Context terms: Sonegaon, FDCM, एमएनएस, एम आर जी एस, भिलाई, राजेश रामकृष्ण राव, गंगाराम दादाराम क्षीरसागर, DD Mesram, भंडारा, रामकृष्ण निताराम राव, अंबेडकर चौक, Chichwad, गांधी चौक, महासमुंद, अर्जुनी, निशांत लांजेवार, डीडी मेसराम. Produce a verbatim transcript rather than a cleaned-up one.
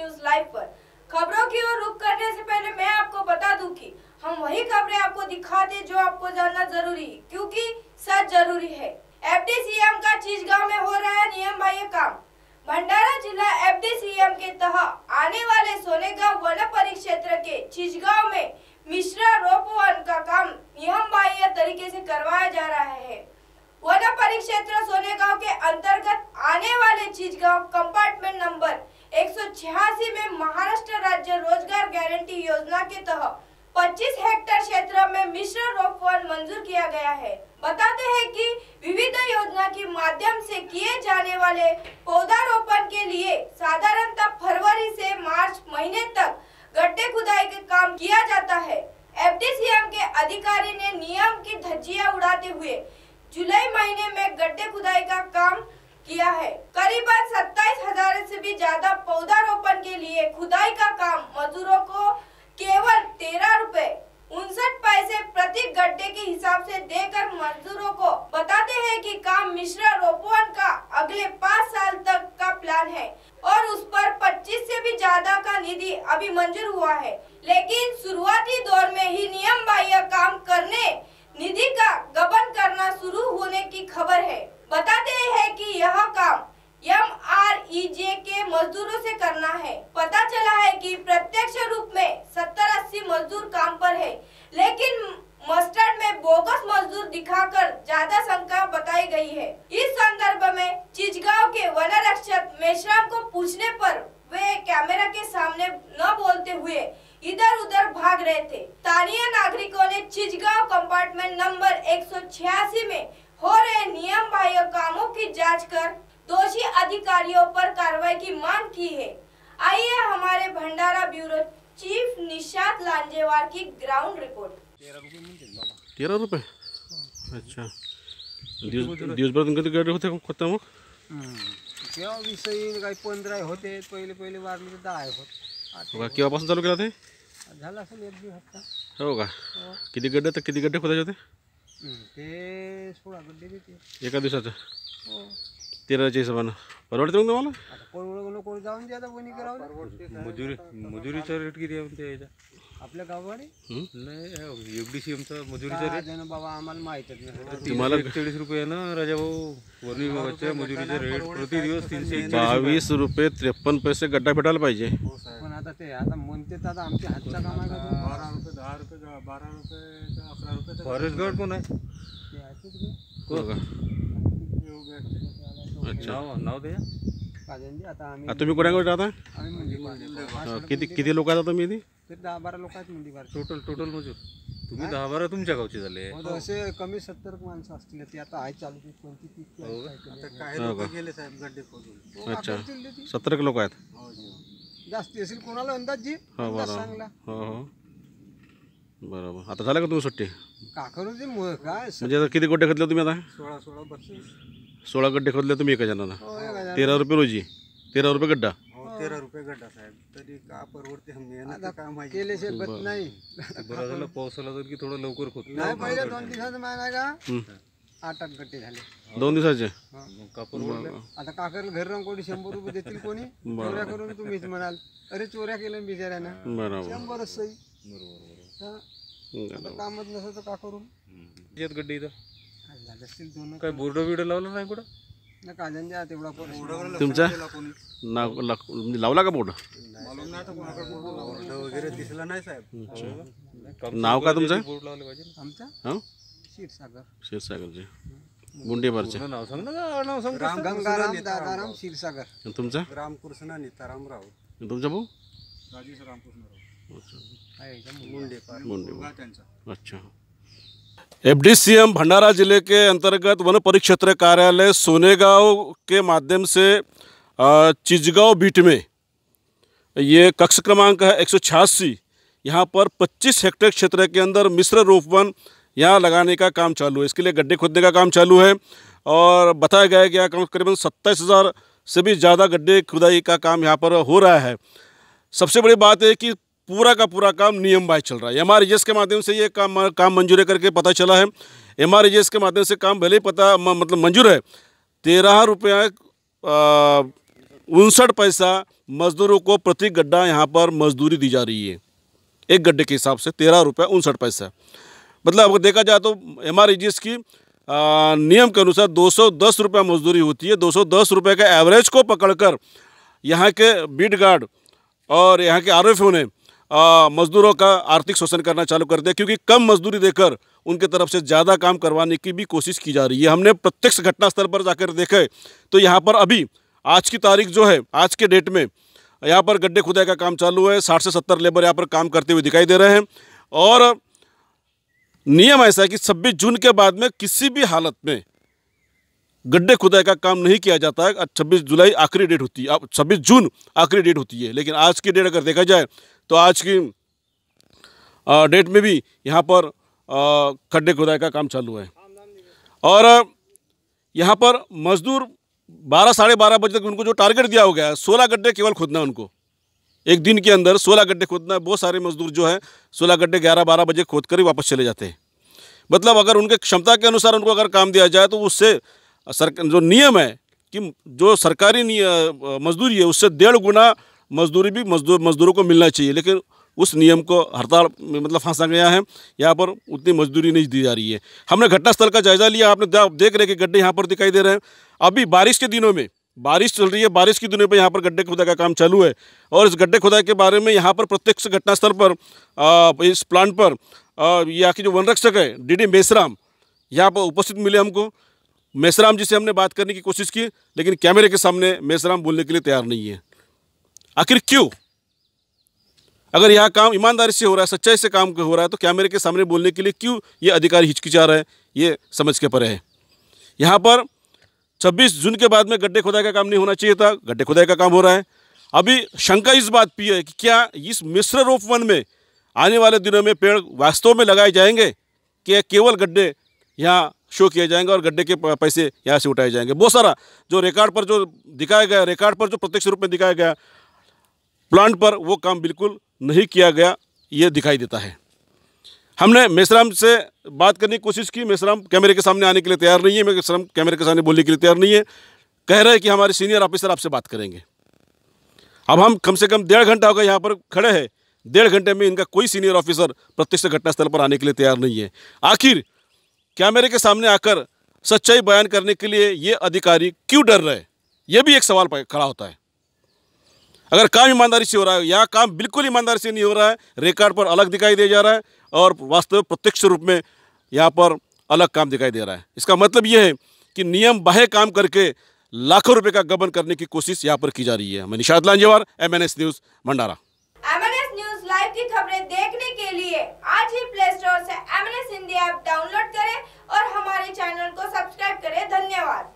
News live पर। खबरों की ओर रुख करने से पहले मैं आपको बता दूं कि हम वही खबरें आपको दिखाते जो आपको जानना जरूरी है, क्योंकि सच जरूरी है। एफ डी सी एम का चिचगांव में हो रहा है नियम बाह्य काम। भंडारा जिला एफ डी सी एम के तहत आने वाले सोनेगांव वन परिक्षेत्र के चिचगांव में मिश्रा रोपवन का काम नियम बाह्य तरीके से करवाया जा रहा है। वन परिक्षेत्र सोनेगांव के अंतर्गत आने वाले चिचगांव कंपार्टमेंट नंबर एक सौ छियासी में महाराष्ट्र राज्य रोजगार गारंटी योजना के तहत पच्चीस हेक्टेयर क्षेत्र में मिश्र रोपवन मंजूर किया गया है। बताते हैं कि विविध योजना के माध्यम से किए जाने वाले पौधारोपण के लिए साधारणतः फरवरी से मार्च महीने तक गड्ढे खुदाई का काम किया जाता है। एफ डी सी एम के अधिकारी ने नियम की धज्जियां उड़ाते हुए जुलाई महीने में गड्ढे खुदाई का काम किया है। करीबन सत्ताईस हजार से भी ज्यादा पौधारोपण के लिए खुदाई का काम मजदूरों को केवल तेरह रूपए उनसठ पैसे प्रति गड्ढे के हिसाब से देकर मजदूरों को बताते हैं कि काम मिश्रा रोपवन का अगले पाँच साल तक का प्लान है और उस पर पच्चीस से भी ज्यादा का निधि अभी मंजूर हुआ है, लेकिन शुरुआती दौर में ही नियम बाह्य काम करने निधि का गबन करना शुरू होने की खबर है। बताते हैं कि यह काम एम आर जी एस के मजदूरों से करना है। पता चला है कि प्रत्यक्ष रूप में सत्तर अस्सी मजदूर काम पर है, लेकिन मस्टर्ड में बोगस मजदूर दिखाकर ज्यादा संख्या बताई गई है। इस संदर्भ में चिचगांव के वन रक्षक मेश्राम को पूछने पर वे कैमरा के सामने न बोलते हुए इधर उधर भाग रहे थे। स्थानीय नागरिकों ने चिचगांव कंपार्टमेंट नंबर एक सौ छियासी में हो रहे नियम बाह्य कामों की जाँच कर दोषी अधिकारियों पर कार्रवाई की मांग की है। आइए हमारे भंडारा ब्यूरो चीफ निशांत लांजेवार की ग्राउंड रिपोर्ट। तेरह रुपये अच्छा पंद्रह होते, पहले पहले वारले दहा होते। केव्हापासून चालू केला ते? झाला असेल एक दीड हप्ता। हो का? किती गड्डे तर किती गड्डे खोदायचे होते? ते सोळा गड्डे होते एका दिवसाचा। हो तेराच्या हिशोबानं परवडते मग तुम्हाला? परवडलं कोणी जाऊन द्या, आता कोणी करावं? मजुरी मजुरीचा रेट किती आहे म्हणते याचा आपल्या गावाकडे? नाही एफ डी सी एमचा मजुरीचा रेट जण बाबा आम्हाला माहीतच नाही। तुम्हाला चाळीस रुपये ना राजाभाऊ वरणी विभागाच्या मजुरीचा रेट प्रति दिवस तीनशे बावीस रुपये त्रेपन्न पैसे गड्डा भेटायला पाहिजे। पण आता ते आता म्हणतेच आता आमच्या हातचा काम आहे का? बारा रुपये दहा रुपये बारा रुपये अकरा रुपये फॉरेस्ट गार्ड कोण आहे? ते आहेच कोण का? अच्छा नाव दे आता तुम्ही कोणाकडे राहता? किती किती लोक राहता तुम्ही? दहा बारा लोक आहेत म्हणजे टोटल टोटल मजूर तुम्ही दहा बारा तुमच्या गावचे झाले असे कमी सत्तर माणसं असतील ते आता आहे चालू पंचवीस अच्छा सत्तर लोक आहेत जास्ती असेल कोणाला अंदाज जी सांगला बरोबर। आता झालं का तुम्ही सुट्टी का करू ते काय म्हणजे किती गोटे घेतले तुम्ही आता? सोळा सोळा बत्तीस सोळा गड्डे खोदले तुम्ही एका जणाला तेरह रुपये रोजी तेरह रुपये गड्डा तेरह रुपये गड्डा साहेब तरी का परवडते? मेहनत काम केले से बत नाही बरं झालं पाऊस आला तर की थोडं लवकर खोदलं नाही पहिले दोन दिवसात माना का आठ आठ गड्डे झाले दोन दिवसाचे कापूर ओढले आता काकर घर रंगोडी शंभर रुपये देतील कोणी? चोऱ्या करून तुम्हीच म्हणाल अरे चोऱ्या केलं बिचाऱ्याना शंभरच सही बरोबर कामच नसतं तर का करू येत गड्डे इथं काय बोर्ड बिर्ड लावला नाही कुठं ना कांद्या तेवढा बोर्ड तुमचा लावला का बोर्ड? मालूम नाही बोर्ड वगैरे दिसला नाही साहेब। नाव का तुमचं? बोर्ड लावले पाहिजे आमचा हां क्षीरसागर क्षीरसागर जी गुंडेवरचे नाव सांग ना नाव सांग गंगाराम दादाराम क्षीरसागर। तुमचा? रामकृष्ण निताराम राव। तुमचा भाऊ? राजेश रामकृष्ण राव। अच्छा आहे का मुंडेपार मुंडेपार त्यांचा। अच्छा F D C M भंडारा जिले के अंतर्गत वन परिक्षेत्र कार्यालय सोनेगांव के माध्यम से चिचगांव बीट में ये कक्ष क्रमांक है एक सौ छियासी यहाँ पर पच्चीस हेक्टेयर क्षेत्र के अंदर मिश्र रोपवन यहाँ लगाने का काम चालू है। इसके लिए गड्ढे खोदने का काम चालू है और बताया गया है कि यहाँ करीबन सत्ताईस हज़ार से भी ज़्यादा गड्ढे खुदाई का काम यहाँ पर हो रहा है। सबसे बड़ी बात है कि पूरा का पूरा काम नियम बाह्य चल रहा है। एम आर जी एस के माध्यम से ये काम काम मंजूर करके पता चला है। एम आर जी एस के माध्यम से काम भले ही पता म, मतलब मंजूर है तेरह रुपया उनसठ पैसा मजदूरों को प्रति गड्ढा यहाँ पर मजदूरी दी जा रही है, एक गड्ढे के हिसाब से तेरह रुपये उनसठ पैसा। मतलब अगर देखा जाए तो एमआरजीएस की नियम के अनुसार दो सौ दस रुपये मजदूरी होती है। दो सौ दस रुपये के एवरेज को पकड़कर यहाँ के बीट गार्ड और यहाँ के आरएफओ ने मजदूरों का आर्थिक शोषण करना चालू कर दिया, क्योंकि कम मजदूरी देकर उनके तरफ से ज़्यादा काम करवाने की भी कोशिश की जा रही है। हमने प्रत्यक्ष घटनास्थल पर जाकर देखे तो यहाँ पर अभी आज की तारीख जो है, आज के डेट में यहाँ पर गड्ढे खुदाई का काम चालू है। साठ से सत्तर लेबर यहाँ पर काम करते हुए दिखाई दे रहे हैं और नियम ऐसा है कि छब्बीस जून के बाद में किसी भी हालत में गड्ढे खुदाई का काम नहीं किया जाता है। छब्बीस जुलाई आखिरी डेट होती है, छब्बीस जून आखिरी डेट होती है। लेकिन आज की डेट अगर देखा जाए तो आज की डेट में भी यहाँ पर खड्डे खुदाई का काम चालू है और यहाँ पर मजदूर बारह साढ़े बारह बजे तक उनको जो टारगेट दिया हो गया है, सोलह गड्ढे केवल खोदना है उनको, एक दिन के अंदर सोलह गड्ढे खोदना है। बहुत सारे मजदूर जो है सोलह गड्ढे ग्यारह बारह बजे खोद कर ही वापस चले जाते हैं। मतलब अगर उनके क्षमता के अनुसार उनको अगर काम दिया जाए तो उससे सर जो नियम है कि जो सरकारी मजदूरी है उससे डेढ़ गुना मजदूरी भी मजदूर मजदूरों को मिलना चाहिए, लेकिन उस नियम को हड़ताल मतलब फांसा गया है। यहाँ पर उतनी मजदूरी नहीं दी जा रही है। हमने घटनास्थल का जायजा लिया, आपने देख रहे हैं कि गड्ढे यहाँ पर दिखाई दे रहे हैं। अभी बारिश के दिनों में, बारिश चल रही है, बारिश के दिनों पर यहाँ पर गड्ढे खुदाई का काम चालू है और इस गड्ढे खुदाई के बारे में यहाँ पर प्रत्यक्ष घटनास्थल पर आ, इस प्लांट पर यहाँ के जो वन रक्षक है डीडी मेसराम यहाँ पर उपस्थित मिले हमको। मेसराम जी से हमने बात करने की कोशिश की लेकिन कैमरे के सामने मेसराम बोलने के लिए तैयार नहीं है। आखिर क्यों? अगर यहाँ काम ईमानदारी से हो रहा है, सच्चाई से काम हो रहा है, तो कैमरे के सामने बोलने के लिए क्यों ये अधिकारी हिचकिचा रहे हैं, ये समझ के परे है। यहाँ पर छब्बीस जून के बाद में गड्ढे खुदाई का काम नहीं होना चाहिए था, गड्ढे खुदाई का काम हो रहा है। अभी शंका इस बात पर है कि क्या इस मिश्र रोप वन में आने वाले दिनों में पेड़ वास्तव में लगाए जाएंगे कि केवल गड्ढे यहाँ शो किए जाएंगे और गड्ढे के पैसे यहाँ से उठाए जाएंगे। बहुत सारा जो रिकॉर्ड पर जो दिखाया गया, रिकॉर्ड पर जो प्रत्यक्ष रूप में दिखाया गया प्लांट पर, वो काम बिल्कुल नहीं किया गया ये दिखाई देता है। हमने मेसराम से बात करने की कोशिश की, मेसराम कैमरे के सामने आने के लिए तैयार नहीं है, मेसराम कैमरे के सामने बोलने के लिए तैयार नहीं है। कह रहे हैं कि हमारे सीनियर ऑफिसर आपसे बात करेंगे। अब हम कम से कम डेढ़ घंटा होगा यहाँ पर खड़े हैं, डेढ़ घंटे में इनका कोई सीनियर ऑफिसर प्रत्यक्ष घटनास्थल पर आने के लिए तैयार नहीं है। आखिर कैमरे के सामने आकर सच्चाई बयान करने के लिए ये अधिकारी क्यों डर रहे, ये भी एक सवाल खड़ा होता है। अगर काम ईमानदारी से हो रहा है, यहाँ काम बिल्कुल ईमानदारी से नहीं हो रहा है, रिकॉर्ड पर अलग दिखाई दे जा रहा है और वास्तव में प्रत्यक्ष रूप में यहाँ पर अलग काम दिखाई दे रहा है। इसका मतलब ये है कि नियम बाह्य काम करके लाखों रुपए का गबन करने की कोशिश यहाँ पर की जा रही है। मैं Nishad Lanjewar, एमएनएस news भंडारा। एमएनएस news live की खबरें देखने के लिए आज ही प्ले स्टोर से एमएनएस हिंदी ऐप डाउनलोड करें और हमारे चैनल को सब्सक्राइब करें। धन्यवाद।